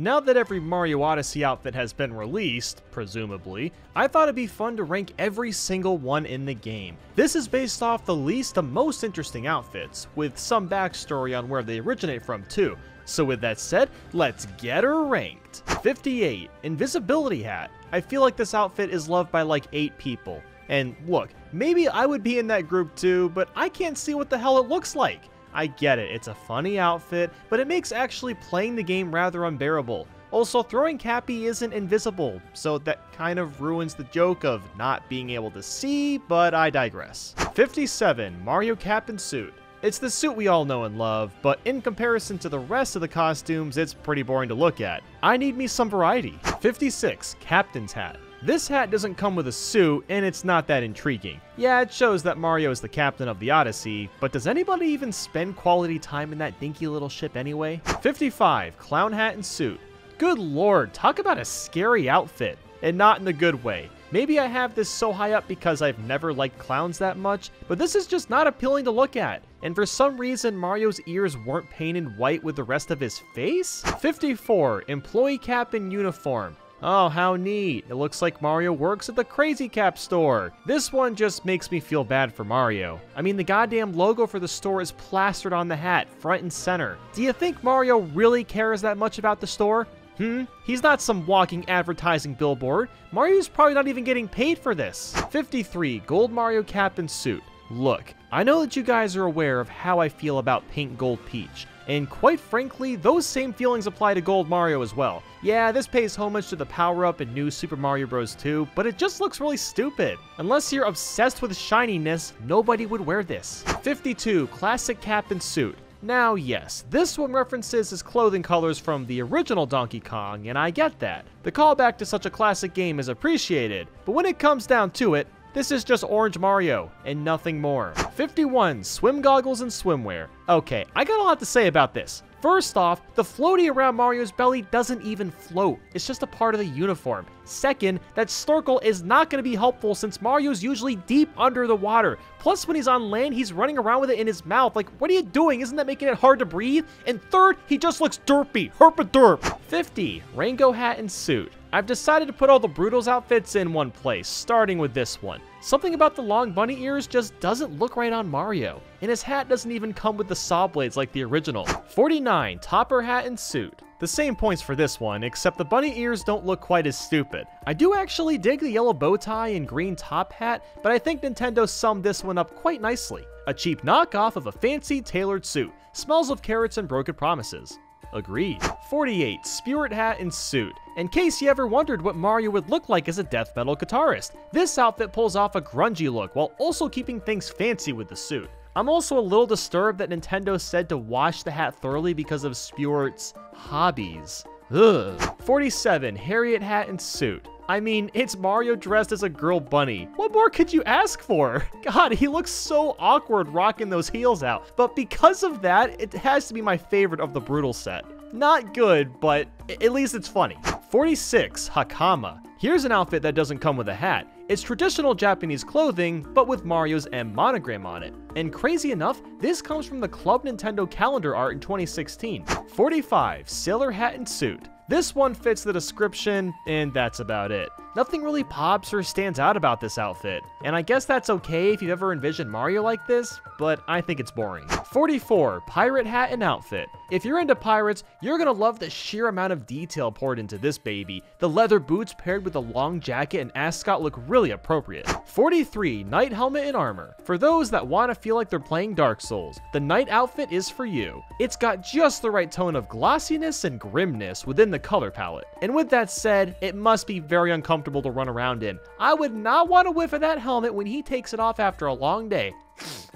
Now that every Mario Odyssey outfit has been released, presumably, I thought it'd be fun to rank every single one in the game. This is based off the least to most interesting outfits, with some backstory on where they originate from too. So with that said, let's get her ranked. 58, Invisibility Hat. I feel like this outfit is loved by like 8 people. And look, maybe I would be in that group too, but I can't see what the hell it looks like. I get it, it's a funny outfit, but it makes actually playing the game rather unbearable. Also, throwing Cappy isn't invisible, so that kind of ruins the joke of not being able to see, but I digress. 57, Mario Cap and Suit. It's the suit we all know and love, but in comparison to the rest of the costumes, it's pretty boring to look at. I need me some variety. 56, Captain's Hat. This hat doesn't come with a suit, and it's not that intriguing. Yeah, it shows that Mario is the captain of the Odyssey, but does anybody even spend quality time in that dinky little ship anyway? 55, Clown Hat and Suit. Good lord, talk about a scary outfit, and not in a good way. Maybe I have this so high up because I've never liked clowns that much, but this is just not appealing to look at. And for some reason, Mario's ears weren't painted white with the rest of his face? 54, Employee Cap and Uniform. Oh, how neat. It looks like Mario works at the Crazy Cap store. This one just makes me feel bad for Mario. I mean, the goddamn logo for the store is plastered on the hat, front and center. Do you think Mario really cares that much about the store? He's not some walking advertising billboard. Mario's probably not even getting paid for this. 53, Gold Mario Cap and Suit. Look, I know that you guys are aware of how I feel about Pink Gold Peach. And quite frankly, those same feelings apply to Gold Mario as well. Yeah, this pays homage to the power-up in New Super Mario Bros. 2, but it just looks really stupid. Unless you're obsessed with shininess, nobody would wear this. 52, Classic Cap and Suit. Now, yes, this one references his clothing colors from the original Donkey Kong, and I get that. The callback to such a classic game is appreciated, but when it comes down to it, this is just Orange Mario, and nothing more. 51, Swim Goggles and Swimwear. Okay, I got a lot to say about this. First off, the floaty around Mario's belly doesn't even float. It's just a part of the uniform. Second, that snorkel is not going to be helpful since Mario's usually deep under the water. Plus, when he's on land, he's running around with it in his mouth. Like, what are you doing? Isn't that making it hard to breathe? And third, he just looks derpy. Herp-a-derp. 50, Rango Hat and Suit. I've decided to put all the Brutals outfits in one place, starting with this one. Something about the long bunny ears just doesn't look right on Mario, and his hat doesn't even come with the saw blades like the original. 49, Topper Hat and Suit. The same points for this one, except the bunny ears don't look quite as stupid. I do actually dig the yellow bow tie and green top hat, but I think Nintendo summed this one up quite nicely. A cheap knockoff of a fancy tailored suit. Smells of carrots and broken promises. Agreed. 48, Spewart Hat and Suit. In case you ever wondered what Mario would look like as a death metal guitarist, this outfit pulls off a grungy look while also keeping things fancy with the suit. I'm also a little disturbed that Nintendo said to wash the hat thoroughly because of Spewart's hobbies. Ugh. 47, Harriet Hat and Suit. I mean, it's Mario dressed as a girl bunny. What more could you ask for? God, he looks so awkward rocking those heels out. But because of that, it has to be my favorite of the Brutal set. Not good, but at least it's funny. 46, Hakama. Here's an outfit that doesn't come with a hat. It's traditional Japanese clothing, but with Mario's M monogram on it. And crazy enough, this comes from the Club Nintendo calendar art in 2016. 45, Sailor Hat and Suit. This one fits the description, and that's about it. Nothing really pops or stands out about this outfit, and I guess that's okay if you've ever envisioned Mario like this, but I think it's boring. 44, Pirate Hat and Outfit. If you're into pirates, you're gonna love the sheer amount of detail poured into this baby. The leather boots paired with the long jacket and ascot look really appropriate. 43, Knight Helmet and Armor. For those that wanna feel like they're playing Dark Souls, the Knight outfit is for you. It's got just the right tone of glossiness and grimness within the color palette. And with that said, it must be very uncomfortable to run around in. I would not want to whiff of that helmet when he takes it off after a long day.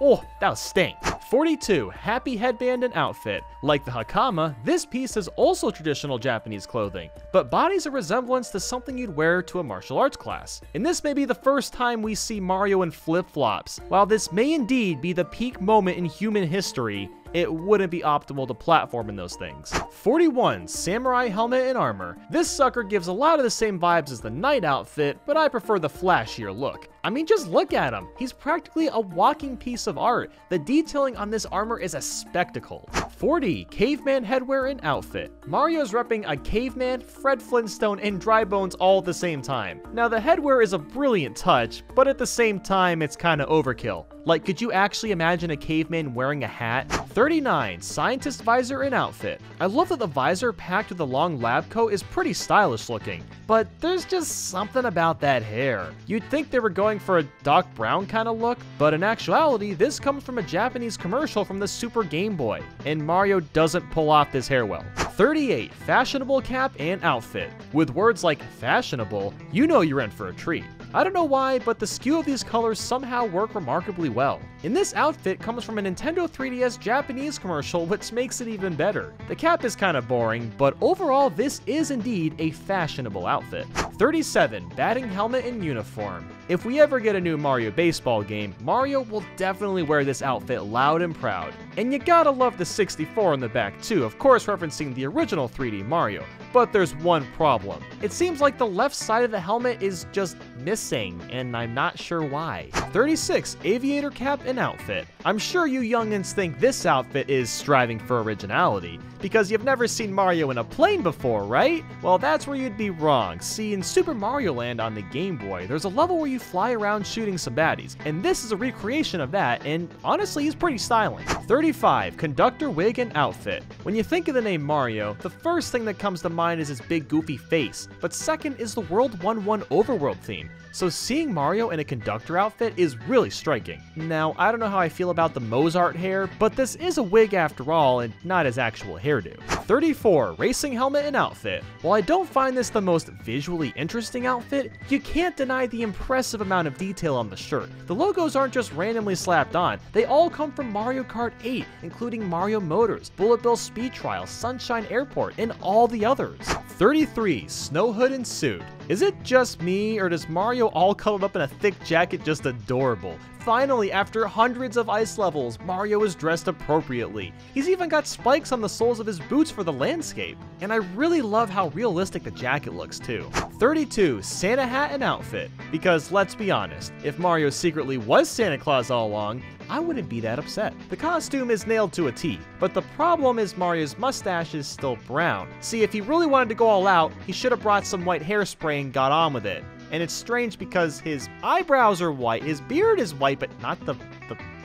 Oh, that was stank. 42, Happi Headband and Outfit. Like the Hakama, this piece is also traditional Japanese clothing, but bodies a resemblance to something you'd wear to a martial arts class. And this may be the first time we see Mario in flip-flops. While this may indeed be the peak moment in human history, it wouldn't be optimal to platform in those things. 41, Samurai Helmet and Armor. This sucker gives a lot of the same vibes as the Knight outfit, but I prefer the flashier look. I mean, just look at him. He's practically a walking piece of art. The detailing on this armor is a spectacle. 40, caveman headwear and outfit. Mario's repping a caveman, Fred Flintstone, and Dry Bones all at the same time. Now the headwear is a brilliant touch, but at the same time it's kinda overkill. Like, could you actually imagine a caveman wearing a hat? 39, scientist visor and outfit. I love that the visor packed with a long lab coat is pretty stylish looking, but there's just something about that hair. You'd think they were going for a Doc Brown kinda look, but in actuality, this comes from a Japanese commercial from the Super Game Boy, and Mario doesn't pull off this hair well. 38, fashionable cap and outfit. With words like fashionable, you know you're in for a treat. I don't know why, but the skew of these colors somehow work remarkably well. And this outfit comes from a Nintendo 3DS Japanese commercial, which makes it even better. The cap is kind of boring, but overall this is indeed a fashionable outfit. 37, batting helmet and uniform. If we ever get a new Mario baseball game, Mario will definitely wear this outfit loud and proud. And you gotta love the 64 on the back too, of course referencing the original 3D Mario. But there's one problem. It seems like the left side of the helmet is just missing, and I'm not sure why. 36, aviator cap and outfit. I'm sure you youngins think this outfit is striving for originality, because you've never seen Mario in a plane before, right? Well, that's where you'd be wrong. See, in Super Mario Land on the Game Boy, there's a level where you fly around shooting some baddies, and this is a recreation of that, and honestly, he's pretty stylish. 35, conductor wig and outfit. When you think of the name Mario, the first thing that comes to mind is his big goofy face, but second is the World 1-1 overworld theme. So seeing Mario in a conductor outfit is really striking. Now, I don't know how I feel about the Mozart hair, but this is a wig after all and not his actual hairdo. 34, racing helmet and outfit. While I don't find this the most visually interesting outfit, you can't deny the impressive amount of detail on the shirt. The logos aren't just randomly slapped on, they all come from Mario Kart 8, including Mario Motors, Bullet Bill Speed Trial, Sunshine Airport, and all the others. 33, snow hood and suit. Is it just me, or does Mario all cuddled up in a thick jacket just adorable? Finally, after hundreds of ice levels, Mario is dressed appropriately. He's even got spikes on the soles of his boots for the landscape. And I really love how realistic the jacket looks too. 32, Santa hat and outfit. Because let's be honest, if Mario secretly was Santa Claus all along, I wouldn't be that upset. The costume is nailed to a T, but the problem is Mario's mustache is still brown. See, if he really wanted to go all out, he should have brought some white hairspray and got on with it. And it's strange because his eyebrows are white, his beard is white, but not the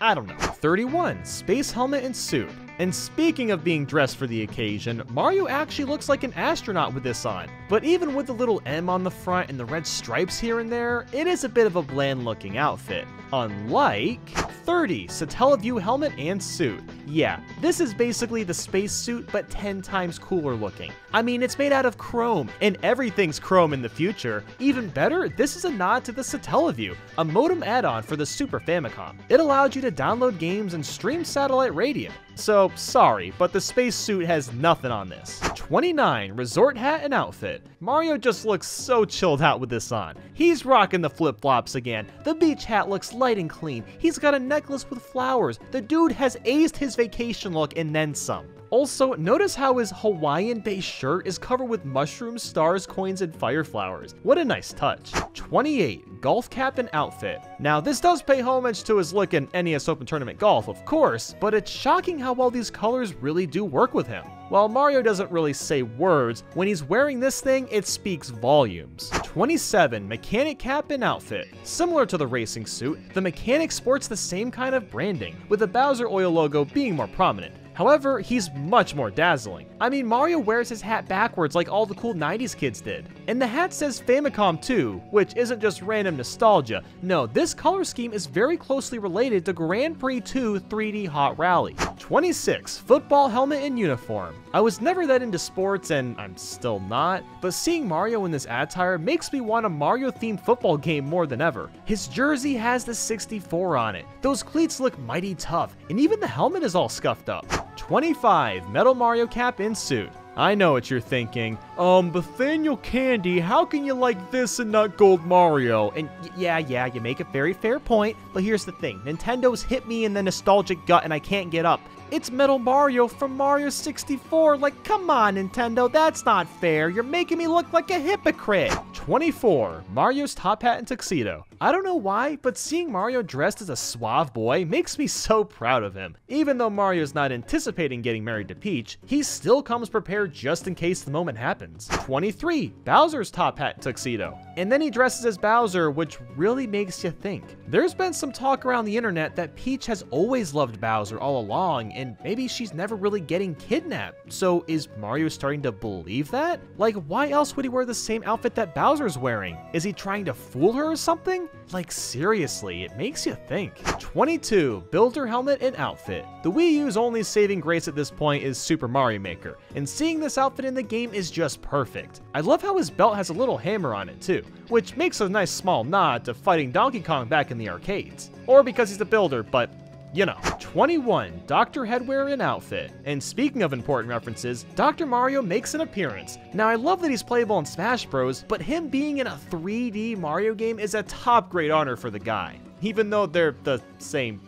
I don't know. 31, space helmet and suit. And speaking of being dressed for the occasion, Mario actually looks like an astronaut with this on. But even with the little M on the front and the red stripes here and there, it is a bit of a bland looking outfit. Unlike 30, Satellaview helmet and suit. Yeah, this is basically the space suit, but 10 times cooler looking. I mean, it's made out of chrome, and everything's chrome in the future. Even better, this is a nod to the Satellaview, a modem add-on for the Super Famicom. It allowed you to download games and stream satellite radio. So, sorry, but the space suit has nothing on this. 29, resort hat and outfit. Mario just looks so chilled out with this on. He's rocking the flip-flops again. The beach hat looks light and clean. He's got a necklace with flowers. The dude has aced his vacation look and then some. Also, notice how his Hawaiian-based shirt is covered with mushrooms, stars, coins, and fireflowers. What a nice touch. 28, golf cap and outfit. Now, this does pay homage to his look in NES Open Tournament Golf, of course, but it's shocking how well these colors really do work with him. While Mario doesn't really say words, when he's wearing this thing, it speaks volumes. 27, mechanic cap and outfit. Similar to the racing suit, the mechanic sports the same kind of branding, with the Bowser oil logo being more prominent. However, he's much more dazzling. I mean, Mario wears his hat backwards like all the cool 90s kids did. And the hat says Famicom 2, which isn't just random nostalgia. No, this color scheme is very closely related to Grand Prix 2 3D Hot Rally. 26, football helmet and uniform. I was never that into sports, and I'm still not, but seeing Mario in this attire makes me want a Mario-themed football game more than ever. His jersey has the 64 on it. Those cleats look mighty tough, and even the helmet is all scuffed up. 25, metal Mario cap and suit. I know what you're thinking. Bethaniel Candy, how can you like this and not Gold Mario? And yeah, you make a very fair point, but here's the thing. Nintendo's hit me in the nostalgic gut and I can't get up. It's Metal Mario from Mario 64. Like, come on, Nintendo, that's not fair. You're making me look like a hypocrite. 24. Mario's top hat and tuxedo. I don't know why, but seeing Mario dressed as a suave boy makes me so proud of him. Even though Mario's not anticipating getting married to Peach, he still comes prepared just in case the moment happens. 23. Bowser's top hat and tuxedo. And then he dresses as Bowser, which really makes you think. There's been some talk around the internet that Peach has always loved Bowser all along, and maybe she's never really getting kidnapped. So is Mario starting to believe that? Like, why else would he wear the same outfit that Bowser's wearing? Is he trying to fool her or something? Like, seriously, it makes you think. 22. Builder helmet and outfit. The Wii U's only saving grace at this point is Super Mario Maker, and seeing this outfit in the game is just perfect. I love how his belt has a little hammer on it too, which makes a nice small nod to fighting Donkey Kong back in the arcades. Or because he's a builder, but you know. 21. Dr. Headwear and outfit. And speaking of important references, Dr. Mario makes an appearance. Now, I love that he's playable in Smash Bros, but him being in a 3D Mario game is a top grade honor for the guy, even though they're the same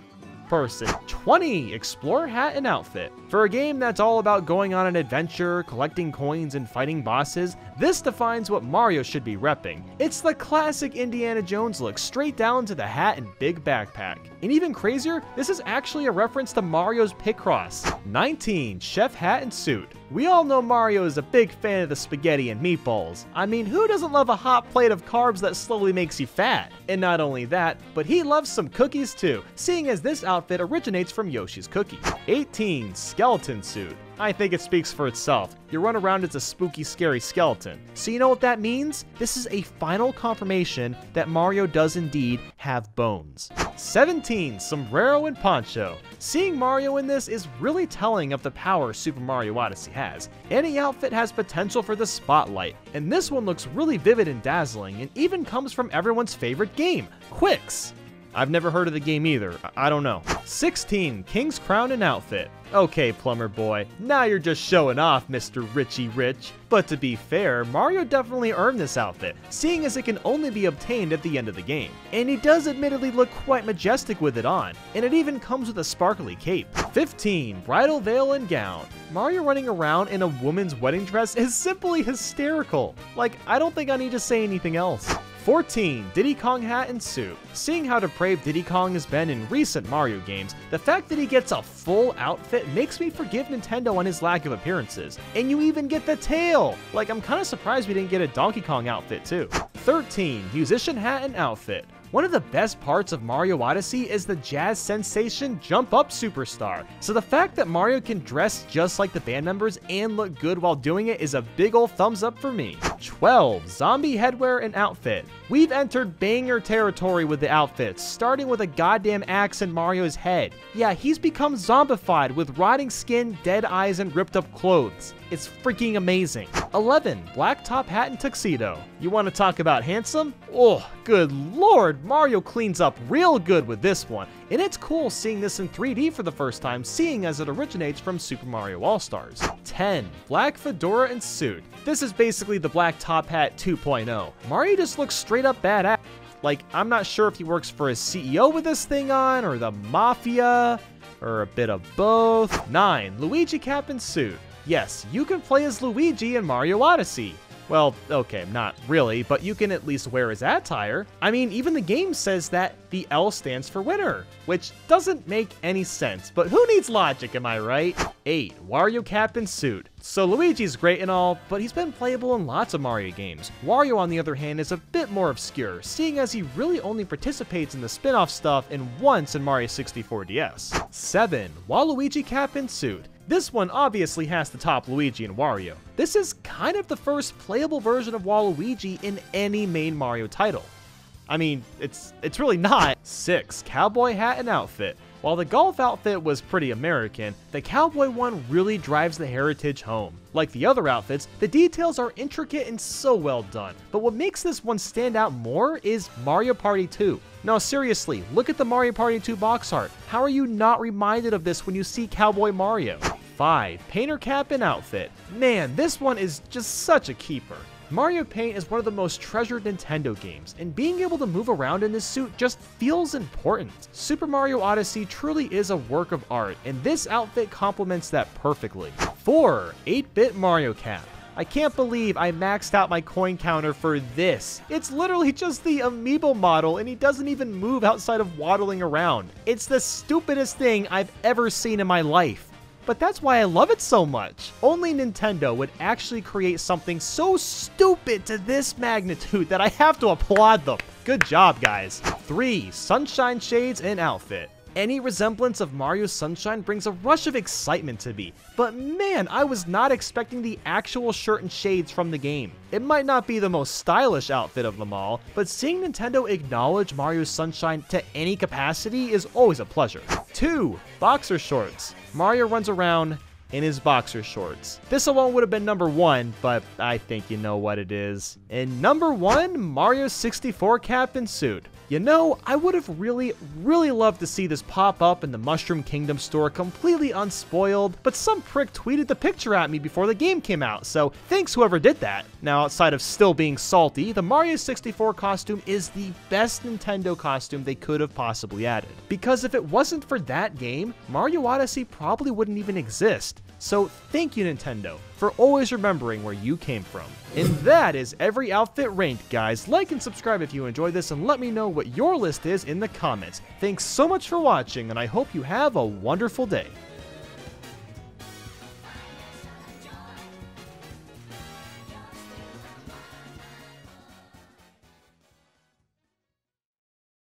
person. 20. Explorer hat and outfit. For a game that's all about going on an adventure, collecting coins, and fighting bosses, this defines what Mario should be repping. It's the classic Indiana Jones look, straight down to the hat and big backpack. And even crazier, this is actually a reference to Mario's Picross. 19. Chef hat and suit. We all know Mario is a big fan of the spaghetti and meatballs. I mean, who doesn't love a hot plate of carbs that slowly makes you fat? And not only that, but he loves some cookies too, seeing as this outfit originates from Yoshi's Cookie. 18. Skeleton suit. I think it speaks for itself. You run around as a spooky, scary skeleton. So you know what that means? This is a final confirmation that Mario does indeed have bones. 17. Sombrero and poncho. Seeing Mario in this is really telling of the power Super Mario Odyssey has. Any outfit has potential for the spotlight, and this one looks really vivid and dazzling, and even comes from everyone's favorite game, Quix. I've never heard of the game either, I don't know. 16. King's crown and outfit. Okay, plumber boy, now you're just showing off, Mr. Richie Rich. But to be fair, Mario definitely earned this outfit, seeing as it can only be obtained at the end of the game. And he does admittedly look quite majestic with it on, and it even comes with a sparkly cape. 15. Bridal veil and gown. Mario running around in a woman's wedding dress is simply hysterical. Like, I don't think I need to say anything else. 14. Diddy Kong hat and suit. Seeing how depraved Diddy Kong has been in recent Mario games, the fact that he gets a full outfit makes me forgive Nintendo on his lack of appearances. And you even get the tail! Like, I'm kinda surprised we didn't get a Donkey Kong outfit too. 13. Musician hat and outfit. One of the best parts of Mario Odyssey is the jazz sensation Jump Up Superstar, so the fact that Mario can dress just like the band members and look good while doing it is a big ol' thumbs up for me. 12. Zombie headwear and outfit. We've entered banger territory with the outfits, starting with a goddamn axe in Mario's head. Yeah, he's become zombified with rotting skin, dead eyes, and ripped up clothes. It's freaking amazing. 11. Black top hat and tuxedo. You want to talk about handsome? Oh, good lord, Mario cleans up real good with this one. And it's cool seeing this in 3D for the first time, seeing as it originates from Super Mario All-Stars. 10. Black fedora and suit. This is basically the black top hat 2.0. Mario just looks straight up badass. Like, I'm not sure if he works for his CEO with this thing on, or the mafia, or a bit of both. 9. Luigi cap and suit. Yes, you can play as Luigi in Mario Odyssey. Well, okay, not really, but you can at least wear his attire. I mean, even the game says that the L stands for winner, which doesn't make any sense, but who needs logic, am I right? 8. Wario cap and suit. So Luigi's great and all, but he's been playable in lots of Mario games. Wario, on the other hand, is a bit more obscure, seeing as he really only participates in the spin-off stuff and once in Mario 64 DS. 7. Waluigi cap and suit. This one obviously has to top Luigi and Wario. This is kind of the first playable version of Waluigi in any main Mario title. I mean, it's really not. 6. Cowboy hat and outfit. While the golf outfit was pretty American, the cowboy one really drives the heritage home. Like the other outfits, the details are intricate and so well done, but what makes this one stand out more is Mario Party 2. Now seriously, look at the Mario Party 2 box art. How are you not reminded of this when you see Cowboy Mario? 5. Painter cap and outfit. Man, this one is just such a keeper. Mario Paint is one of the most treasured Nintendo games, and being able to move around in this suit just feels important. Super Mario Odyssey truly is a work of art, and this outfit complements that perfectly. 4. 8-bit Mario Cap. I can't believe I maxed out my coin counter for this. It's literally just the amiibo model, and he doesn't even move outside of waddling around. It's the stupidest thing I've ever seen in my life. But that's why I love it so much. Only Nintendo would actually create something so stupid to this magnitude that I have to applaud them. Good job, guys. 3. Sunshine shades and outfit. Any resemblance of Mario Sunshine brings a rush of excitement to me, but man, I was not expecting the actual shirt and shades from the game. It might not be the most stylish outfit of them all, but seeing Nintendo acknowledge Mario Sunshine to any capacity is always a pleasure. 2. Boxer shorts. Mario runs around in his boxer shorts. This alone would have been number 1, but I think you know what it is. And number 1, Mario 64 cap and suit. You know, I would have really loved to see this pop up in the Mushroom Kingdom store completely unspoiled, but some prick tweeted the picture at me before the game came out, so thanks whoever did that. Now, outside of still being salty, the Mario 64 costume is the best Nintendo costume they could have possibly added. Because if it wasn't for that game, Mario Odyssey probably wouldn't even exist. So thank you, Nintendo, for always remembering where you came from. And that is every outfit ranked, guys. Like and subscribe if you enjoyed this, and let me know what your list is in the comments. Thanks so much for watching, and I hope you have a wonderful day.